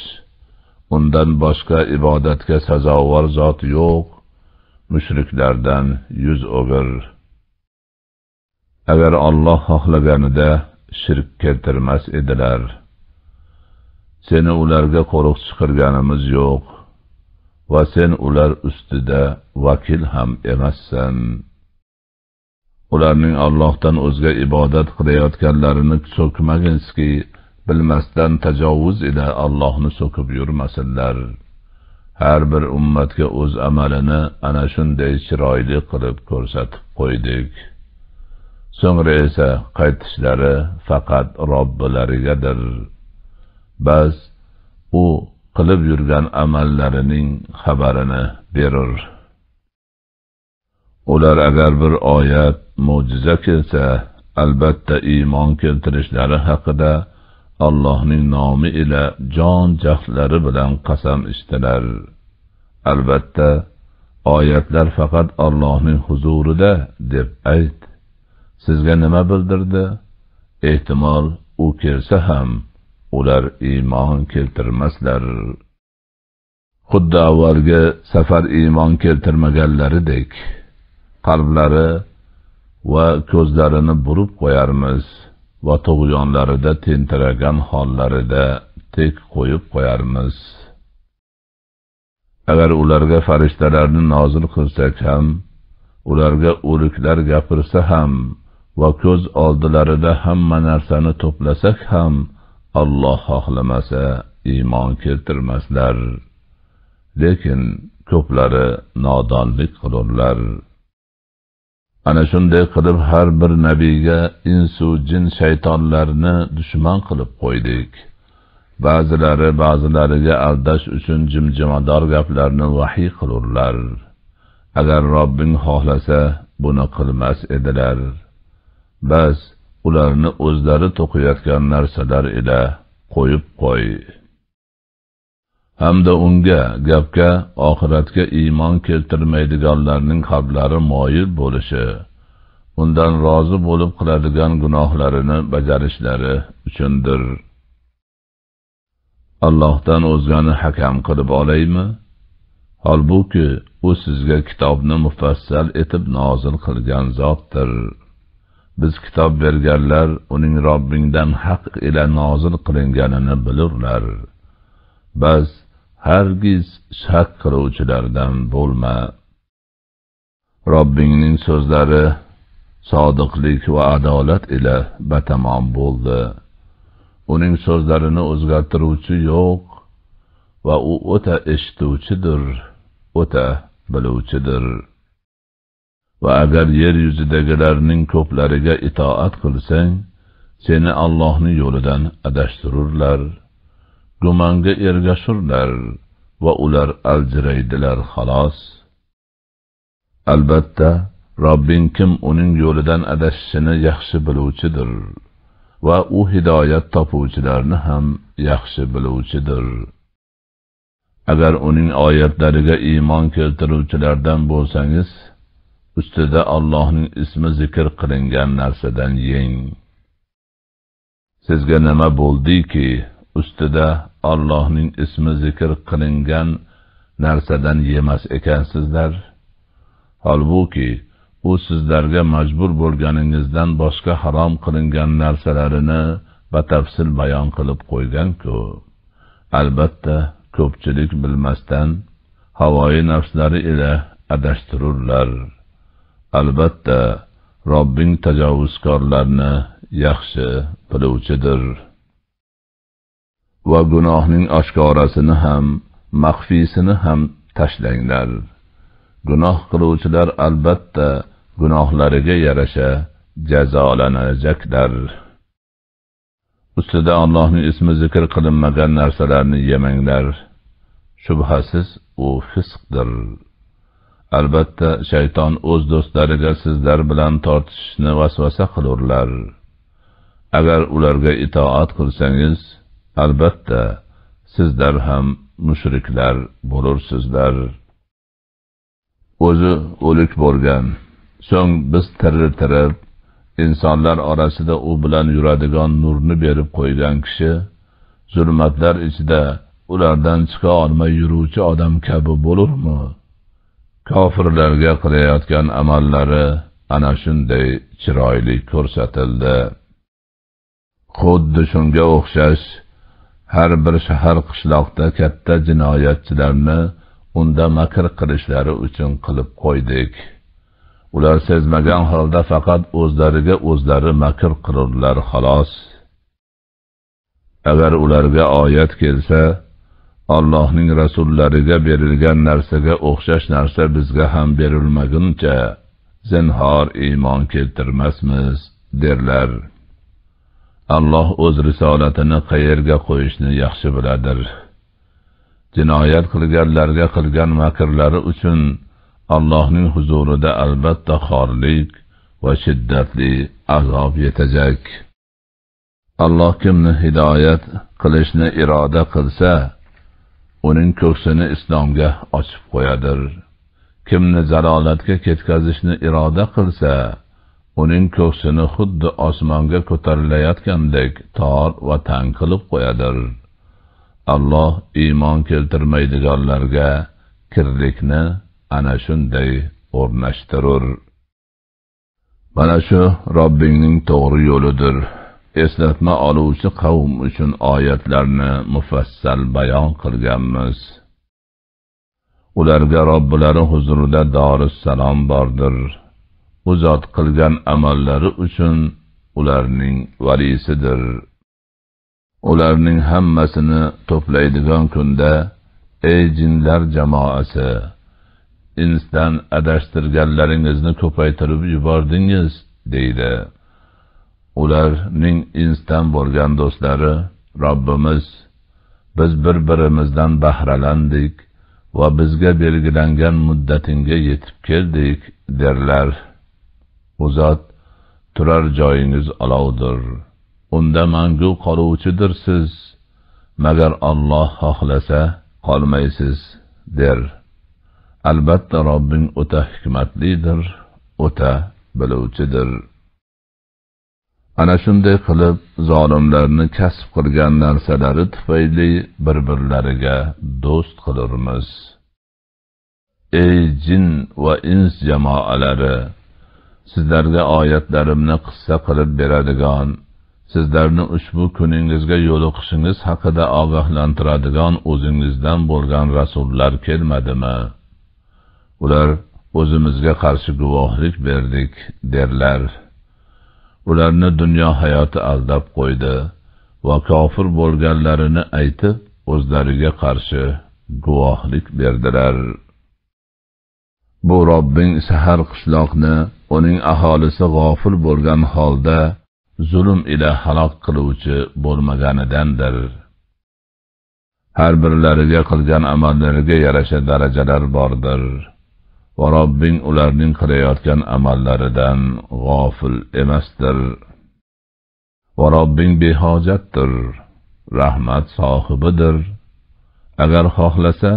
Undan boshqa ibodatga sazovor zot yo'q. Mushriklardan yuz o'gir. Agar Alloh xohlaganida shirk keltirmas edilar. Seni ularga qo'riqchi qilganimiz yo'q va sen ular ustida vakil ham emassan. Ularning Allohdan o'zga ibodat qilayotganlarini so'kmaginski, bilmasdan tajovuz ila Allohni so'kib yurmasinlar. Har bir ummatga o'z amalini ana shunday chiroyli qilib ko'rsatib qo'ydik. So'ngra esa qaytishlari faqat Robbilarigadir. Bas u qilib yurgan amallarining xabarini berir. Ular agar bir oyat, mo'jiza kelsa, albatta iymon keltirishlari haqida Allah'ın namı ile can cəhdləri bilen qasam içdilər. Elbette ayetler fakat Allah'ın huzurida deb ayt. Sizge nime bildirdi? Ehtimal u kirse hem, ular iman keltirmezler. Xuddi avvalgi safar iman keltirmaganlaridek, qalblari va ko'zlarini burib qo'yarmiz va tug'yonlarida tentiragan hollarida tek qo'yib qo'yarmiz. Agar ularga farishtalarni nozil qilsak ham, ularga o'liklar gapirsa ham va ko'z oldilarida hamma narsani to'plasak ham, Alloh xohlamasa iymon keltirmaslar. Lekin ko'plari nodonlik qilurlar. Ana shunday qilib har bir nabiyga insu jin shaytonlarni dushman qilib qo'ydik. Ba'zilari ba'zilariga aldash uchun jimjimador gaplarni vahiy qilurlar. Agar Robbing xohlasa buni qilmas edilar. Bas ularni o'zlari to'qiyotgan narsalar ila qo'yib qo'y. Hamda unga, gapga, oxiratga iymon keltirmaydiganlarning qalblari moyil bo'lishi, undan rozi bo'lib qiladigan gunohlarini bajarishlari uchundir. Allohdan o'zgani hakam qilib olaymi? Holbuki u sizga kitobni mufassal etib nozil qilgan zotdir. Biz kitob berganlar uning Robbingdan haq ila nozil qilinganini bilurlar. Bas hargiz shak qiluvchilardan bo'lma. Robbingning so'zlari sodiqlik va adolat ila batamom bo'ldi. Uning so'zlarini o'zgartiruvchi yo'q va u o'ta eshituvchidir, o'ta biluvchidir. Va agar yer yuzidagilarning ko'plariga itoat qilsang, seni Allohning yo'lidan adashtirurlar. Gumanga ergashurlar va ular aljiraydilar xolos. Albatta, Robbing kim uning yo'lidan adashishini yaxshi biluvchidir va u hidoyat topuvchilarni ham yaxshi biluvchidir. Agar uning oyatlariga iymon keltiruvchilardan bo'lsangiz, ustida Allohning ismi zikr qilingan narsadan yeng. Sizga nima bo'ldiki, ustida Allohning ismi zikr qilingan narsadan yemas ekansizlar. Holbuki u sizlarga majbur bo'lganingizdan boshqa harom qilingan narsalarini batafsil bayon qilib qo'ygan-ku. Albatta ko'pchilik bilmasdan havoyi nafslari ila adashtirurlar. Albatta Robbing tajovuzkorlarni yaxshi biluvchidir. Va gunohning oshkorasini ham, maxfisini ham tashlanglar. Gunoh qiluvchilar albatta gunohlariga yarasha jazolanacaklar. Ustida Allohning ismi zikr qilinmagan narsalarni yemanglar. Shubhasiz u fisqdir. Albatta shayton o'z do'stlariga sizlar bilan tortishishni vasvasa qilurlar. Agar ularga itoat qilsangiz, albatta sizlar ham mushriklar bo'lursizlar. O'zi o'lik bo'lgan, so'ng biz tiriltirib, insonlar orasida u bilan yuradigan nurni berib qo'ygan kishi, zulmatlar ichida ulardan chiqa olmay yuruvchi odam kabi bo'lurmi? Kofirlarga qilayotgan amallari ana shunday chiroyli ko'rsatildi. Xuddi shunga o'xshash har bir shahar qishloqda katta jinoyatchilarni unda makr qilishlari uchun qilib qo'ydik. Ular sezmagan holda faqat o'zlariga o'zlari makr qilurlar xolos. Agar ularga oyat kelsa, Allohning rasullariga berilgan narsaga o'xshash narsa bizga ham berilmaguncha zinhor iymon keltirmasmiz derlar. Allah o'z risolatini qayerga qo'yishni yaxshi biladir. Jinoyat qilganlarga qilgan makrlari uchun Allohning huzurida albatta xorlik va shiddatli azob yetajak. Allah kimni hidoyat qilishni iroda qilsa, uning ko'ksini islomga ochib qo'yadir. Kimni zalolatga ketkazishni iroda qilsa, uning ko'ksini xuddi osmonga ko'tarilayotgandek tor va tang qilib qo'yadir. Allah iymon keltirmaydiganlarga kirlikni ana shunday o'rnashtirur. Mana shu Robbingning to'g'ri yo'lidir. Eslatma oluvchi qavm uchun oyatlarni mufassal bayon qilganmiz. Ularga Robbilari huzurida Darussalom bordir. U zot qilgan amallari uchun ularning varisidir. Ularning hammasini to'playdigan kunda, ey jinlar jamoasi, insdan adashtirganlaringizni ko'paytirib yubordingiz, deydi. Ularning insdan bo'lgan do'stlari, Robbimiz, biz bir-birimizdan bahralandik va bizga belgilangan muddatinga yetib keldik, derlar. U zot, turar joyingiz olovdir. Unda mangu qoluvchidirsiz, magar Alloh xohlasa qolmaysiz, der. Albatta Robbing o'ta hikmatlidir, o'ta biluvchidir. Ana shunday qilib, zolimlarni kasb qilgan narsalari tufayli bir-birlariga do'st qilurmiz. Ey jin va ins jamoalari, sizlarga oyatlarimni qissa qilib beradigan, sizlarni ushbu kuningizga yo'liqishingiz haqida ogohlantiradigan o'zingizdan bo'lgan rasullar kelmadimi? Ular, o'zimizga qarshi guvohlik berdik, derlar. Ularni dunyo hayoti aldab qo'ydi va kofir bo'lganlarini aytib, o'zlariga qarshi guvohlik berdilar. Bu Robbing Sahar qishloqni uning aholisi g'ofil bo'lgan holda zulm ila halok qiluvchi bo'lmaganidandir. Har birlariga qilgan amallariga yarasha darajalar bordir. Va Robbing ularning qilayotgan amallaridan g'ofil emasdir. Va Robbing behojatdir, rahmat sohibidir. Agar xohlasa,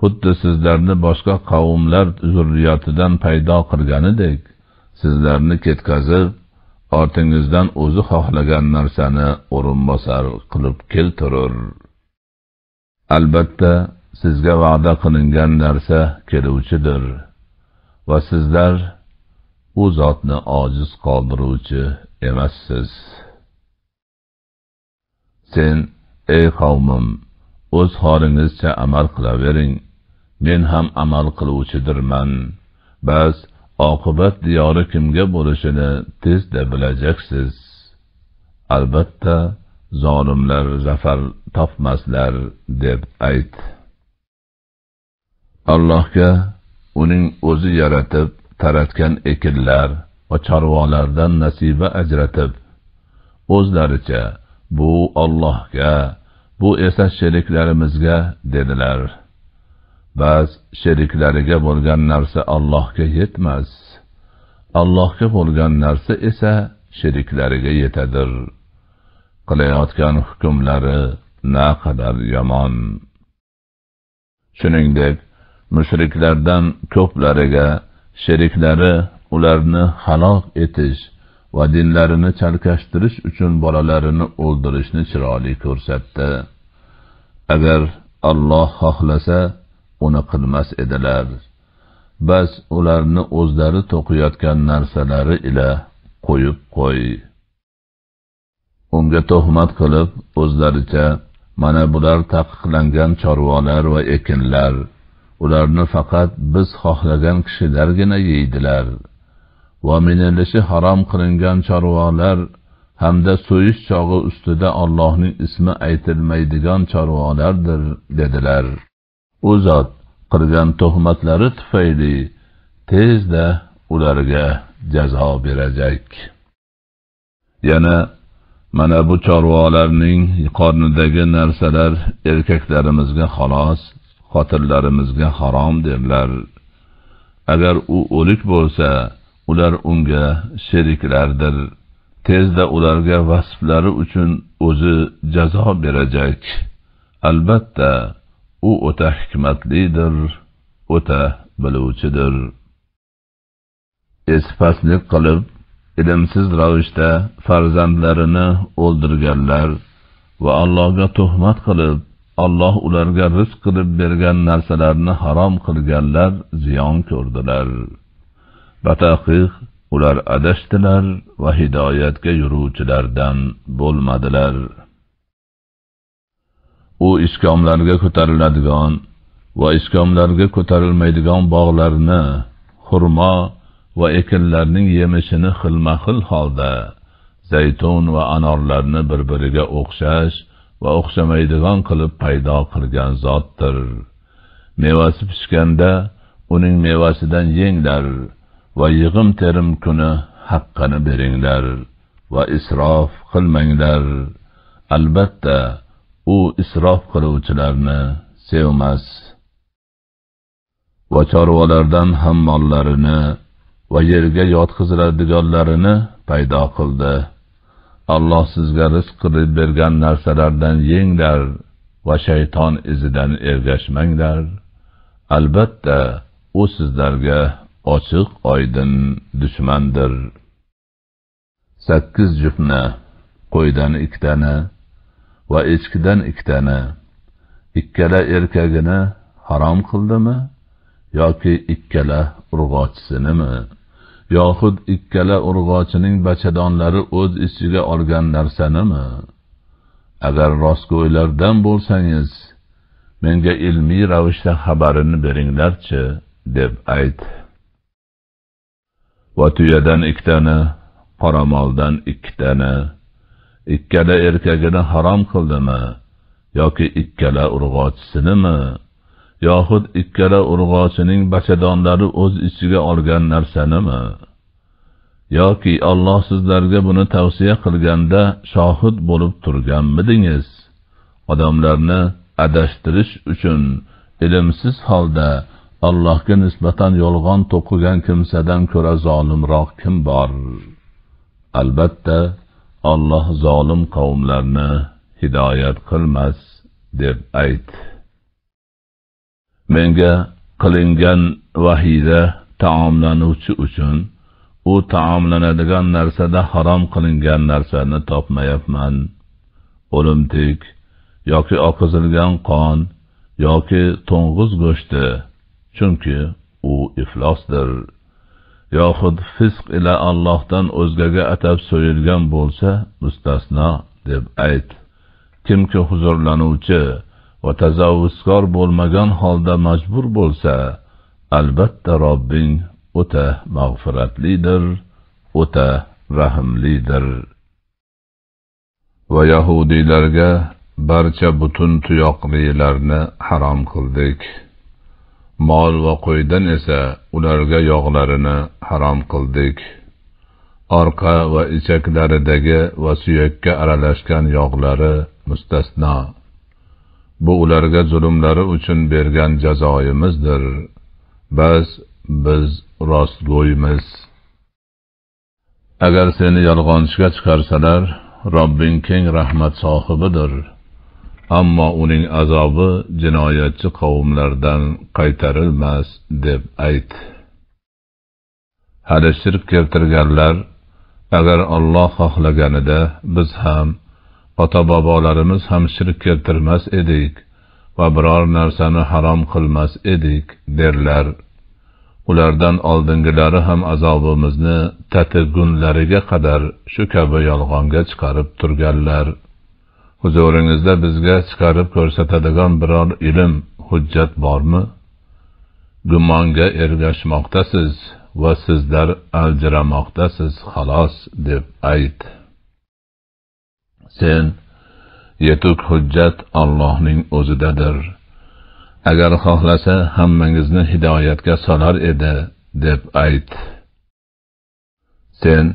xuddi sizlarni boshqa qavmlar zurriyotidan paydo qilganidek, sizlarni ketkazib, ortingizdan o'zi xohlagan narsani o'rinbosar qilib keltirur. Albatta, sizga va'da qilingan narsa keluvchidir va sizlar u zotni ojiz qoldiruvchi emassiz. Sen, ey qavmim, o'z holingizcha amal qilavering, men ham amal qiluvchidirman. Bas, oqibat diyori kimga bo'lishini tezda bilajaksiz. Albatta, zolimlar zafar topmaslar, deb ayt. Allohga, uning o'zi yaratib, taratgan ekinlar va chorvalardan nasiba ajratib, o'zlaricha, bu Allohga, bu esa sheriklarimizga, dedilar. Ba'z sheriklariga bo'lgan narsa Allohga yetmas. Allohga bo'lgan narsa esa sheriklariga yetadir. Qilayotgan hukmlari naqadar yomon. Shuningdek, mushriklardan ko'plariga sheriklari ularni halok etish va dinlarini chalkashtirish uchun bolalarini o'ldirishni chiroyli ko'rsatdi. Agar Alloh xohlasa, uni qilmas edilar. Bas ularni o'zlari to'qiyotgan narsalari ila qo'yib qo'y. Unga tuhmat qilib, o'zlaricha, mana bular taqiqlangan chorvalar va ekinlar, ularni faqat biz xohlagan kishilargina yeydilar. Va minilishi harom qilingan chorvalar hamda so'yish chog'i ustida Allohning ismi aytilmaydigan chorvalardir, dedilar. U zot qilgan tuhmatlari tufayli tezda ularga jazo berajak. Yana mana bu chorvalarning qornidagi narsalar erkaklarimizga xolos, xotinlarimizga harom, derlar. Agar u o'lik bo'lsa, ular unga sheriklardir. tezde ularga vasflari uchun o'zi jazo berajak. Albatta, u o'ta hikmatlidir, o'ta biluvchidir. Isfaslik qilib, ilimsiz ravishda farzandlarini o'ldirganlar va Allohga tuhmat qilib, Alloh ularga rizq qilib bergan narsalarni harom qilganlar ziyon ko'rdilar. Bataqih ular adashdilar va hidoyatga yuruvchilardan bo'lmadilar. U iskomlarga ko'tariladigan va iskomlarga ko'tarilmaydigan bog'larni, xurmo va ekinlarning yemishini xilma-xil holda, zaytun va anorlarni bir-biriga o'xshash va o'xshamaydigan qilib paydo qilgan zotdir. Mevasi pishganda uning mevasidan yenglar va yig'im terim kuni haqqini beringlar va isrof qilmanglar. Albatta, u isrof qiluvchilarni sevmas. Va chorvalardan hammollarini va yerga yotqiziladiganlarini paydo qildi. Alloh sizga rizq qilib bergan narsalardan yenglar va shayton izidan ergashmanglar. Albatta, u sizlarga ochiq oydin düşmandır. 8 jufna, qo'ydan 2 tane va echkidan 2 tane, ikkala erkagini harom qildimi yoki ikkala urg'ochisinimi yoxud ikkala urg'ochining bachadonlari o'z ichiga olgan narsanimi? Agar rostgo'ylardan bo'lsangiz, menga ilmiy ravishda xabarini beringlarchi, deb ayt. Va tuyadan 2 tane, qoramoldan 2 tane, ikkala erkagini harom qildimi yoki ikkala urg'ochisinimi yoxud ikkala urg'ochining bachadonlari o'z ichiga olgan narsanimi? Yoki Alloh sizlarga buni tavsiya qilganda shohid bo'lib turganmidingiz? Odamlarni adashtirish uchun ilimsiz holda Allohga nisbatan yolg'on to'qigan kimsadan ko'ra zolimroq kim bor? Albatta, Alloh zolim qavmlarni hidoyat qilmas, deb ayt. Menga qilingan vahiyda taomlanuvchi uchun u taomlanadigan narsada harom qilingan narsani topmayapman. O'limtik yoki oqizilgan qon yoki to'ng'iz go'shti, chunki u iflosdir. Yoxud fisq ila Allohdan o'zgaga atab so'yilgan bo'lsa mustasno, deb ayt. Kimki huzurlanuvchi va tazavvuskor bo'lmagan holda majbur bo'lsa, albatta Robbing o'ta mag'firatlidir, o'ta rahimlidir. Va yahudiylarga barcha butun tuyoqlilarni harom qildik. Mol va qo'ydan esa ularga yog'larini harom qildik. Orqa va ichaklaridagi va suyakka aralashgan yog'lari mustasno. Bu ularga zulmlari uchun bergan jazoimizdir. Biz rostgo'ymiz. Agar seni yolg'onchiga chiqarsalar, Robbing keng rahmat sohibidir. Ammo uning azobi jinoyatchi qavmlardan qaytarilmas, deb ayt. Hali shirk keltirganlar, agar Alloh xohlaganida biz ham, ota-bobolarimiz ham shirk keltirmas edik va biror narsani harom qilmas edik, derlar. Ulardan oldingilari ham azobimizni tatigunlariga qadar shu kabi yolg'onga chiqarib turganlar. Huzuringizda bizga chiqarib ko'rsatadigan biror ilm, hujjat bormi? Gumonga ergashmoqdasiz va sizlar aljiramoqdasiz, xolos, deb ayt. Sen yetuk hujjat Allohning o'zidadir. Agar xohlasa hammangizni hidoyatga solar edi, deb ayt. Sen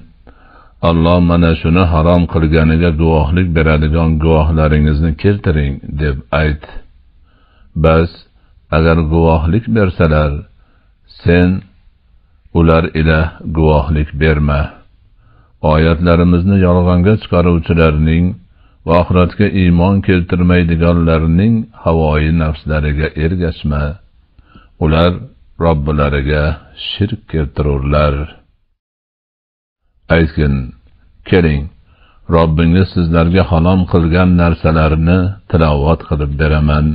Alloh mana shuni harom qilganiga guvohlik beradigan guvohlaringizni keltiring, deb ayt. Bas, agar guvohlik bersalar, sen ular ila guvohlik berma. Oyatlarimizni yolg'onga chiqaruvchilarning va oxiratga iymon keltirmaydiganlarning havoyi nafslariga ergashma. Ular Robbilariga shirk keltirurlar. Aytgin, keling, Robbingiz sizlarga halom qilgan narsalarni tilovat qilib beraman.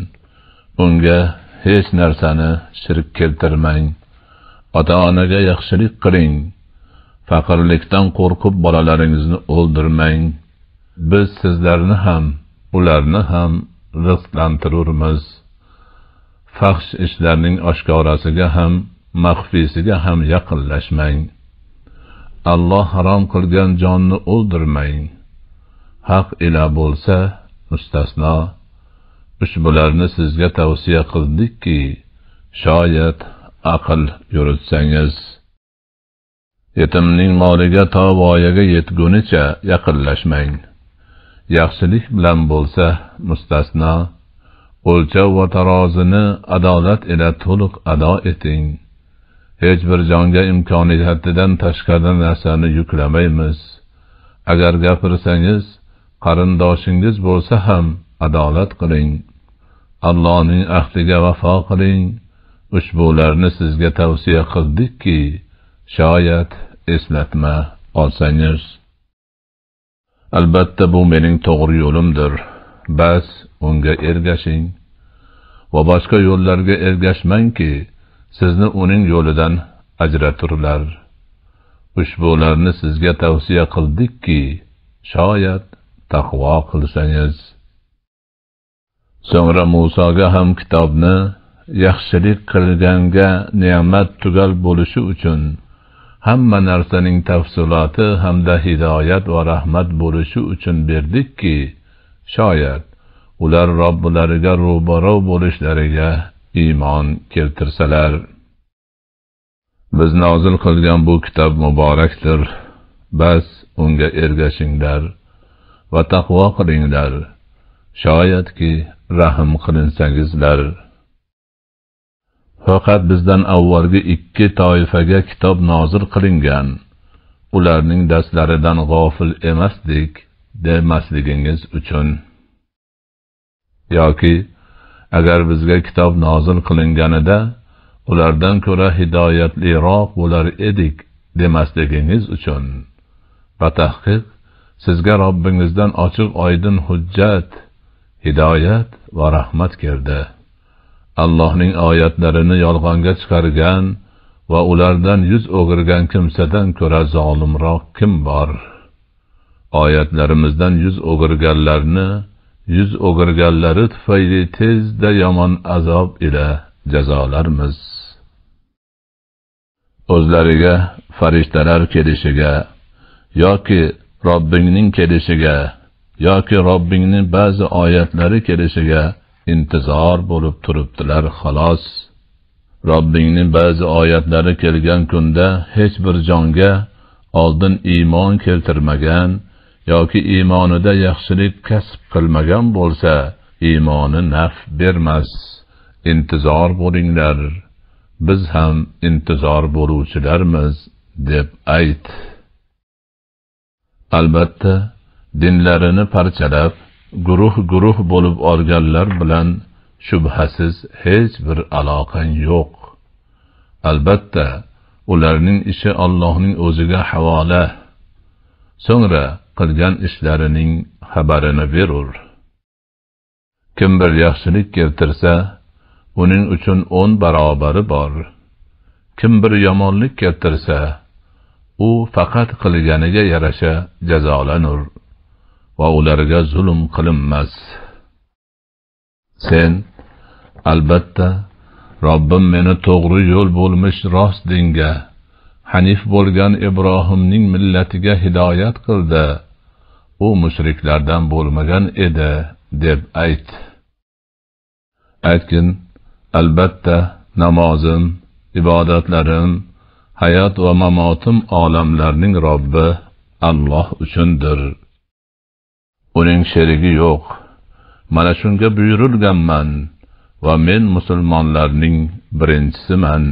Unga hech narsani shirk keltirmang. Ota-onaga yaxshilik qiling. Faqirlikdan qo'rqib bolalaringizni o'ldirmang. Biz sizlarni ham, ularni ham rizqlantirurmiz. Faxsh ishlarning oshkorasiga ham, maxfisiga ham yaqinlashmang. Alloh harom qilgan jonni o'ldirmang. Haq ila bo'lsa mustasno. Ushbularni sizga tavsiya qildikki, shoyat aql yuritsangiz. Yetimning moliga to voyaga yetgunicha yaqinlashmang. Yaxshilik bilan bo'lsa mustasno. O'lchov va tarozini adolat ila to'liq ado eting. Hech bir jonga imkoniyatidan tashqari narsani yuklamaymiz. Agar gapirsangiz, qarindoshingiz bo'lsa ham adolat qiling. Allohning ahdiga vafo qiling. Ushbularni sizga tavsiya qildikki, shoyat eslatma olsangiz. Albatta bu mening to'g'ri yo'limdir. Bas unga ergashing va boshqa yo'llarga ergashmangki, sizni uning yo'lidan ajraturlar. Ushbularni sizga tavsiya qildikki, shoyat taqvo qilsangiz. So'ngra Musoga ham kitobni yaxshilik qilganga ne'mat tugal bo'lishi uchun hamma narsaning tafsiloti hamda hidoyat va rahmat bo'lishi uchun berdikki, shoyat ular Robbilariga ro'baro bo'lishlariga iymon keltirsalar. Biz nozil qilgan bu kitob muborakdir. Bas unga ergashinglar va taqvo qilinglar. Shoyatki rahm qilinsangizlar. Faqat bizdan avvalgi ikki toifaga kitob nozil qilingan. Ularning darslaridan g'ofil emasdik demasligingiz uchun. Yoki agar bizga kitob nozil qilinganida ulardan ko'ra hidoyatliroq bo'lar edik demasligingiz uchun. Batahqiq sizga Robbingizdan ochiq oydin hujjat, hidoyat va rahmat keldi. Allohning oyatlarini yolg'onga chiqargan va ulardan yuz o'girgan kimsadan ko'ra zolimroq kim bor? Oyatlarimizdan yuz o'girganlarni yuz o'girganlari tufayli tezda yomon azob ila jazolarmiz. O'zlariga farishtalar kelishiga yoki Robbingning kelishiga yoki Robbingning ba'zi oyatlari kelishiga intizor bo'lib turibdilar xolos. Robbingning ba'zi oyatlari kelgan kunda hech bir jonga oldin iymon keltirmagan yoki iymonida yaxshilik kasb qilmagan bo'lsa, iymoni naf bermas. Intizor bo'linglar. Biz ham intizor bo'luvchilarmiz deb ayt. Albatta dinlarini parchalab guruh-guruh bo'lib olganlar bilan shubhasiz hech bir aloqang yo'q. Albatta ularning ishi Allohning o'ziga havola. So'ngra qilgan ishlarining xabarini berur. Kim bir yaxshilik keltirsa, uning uchun 10 barobari bor. Kim bir yomonlik keltirsa, u faqat qilganiga yarasha jazolanur. Va ularga zulm qilinmas. Sen albatta Robbim meni to'g'ri yo'l bo'lmish rost dinga, hanif bo'lgan Ibrohimning millatiga hidoyat qildi. U mushriklardan bo'lmagan edi deb ayt. Aytgin, albatta namozim, ibodatlarim, hayot va mamotim olamlarning Robbi Alloh uchundir. Uning sherigi yo'q. Mana shunga buyurilganman va men musulmonlarning birinchisiman.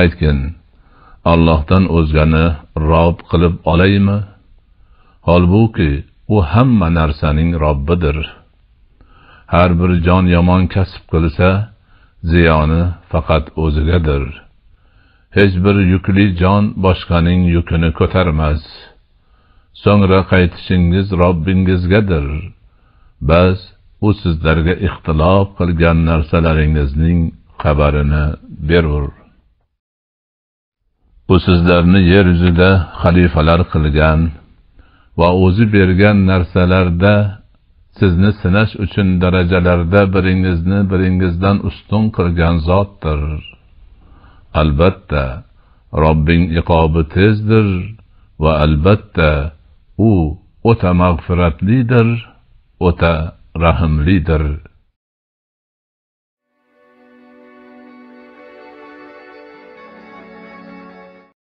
Aytgin, Allah'tan o'zgani Rob qilib olaymi? Halbuki u hamma narsaning Robbidir. Har bir jon yomon kasb qilsa, ziyoni faqat o'zigadir. Hech bir yukli jon boshqaning yukini ko'tarmas. So'ngra qaytishingiz Robbingizgadir. Bas u sizlarga ixtilof qilgan narsalaringizning xabarini berur. U sizlarni yer yuzida xalifalar qilgan va o'zi bergan narsalarda sizni sinash uchun darajalarda biringizni biringizdan ustun qilgan zotdir. Albatta, Robbing iqobi tezdir va albatta u o'ta mag'firatlidir, o'ta rahimlidir.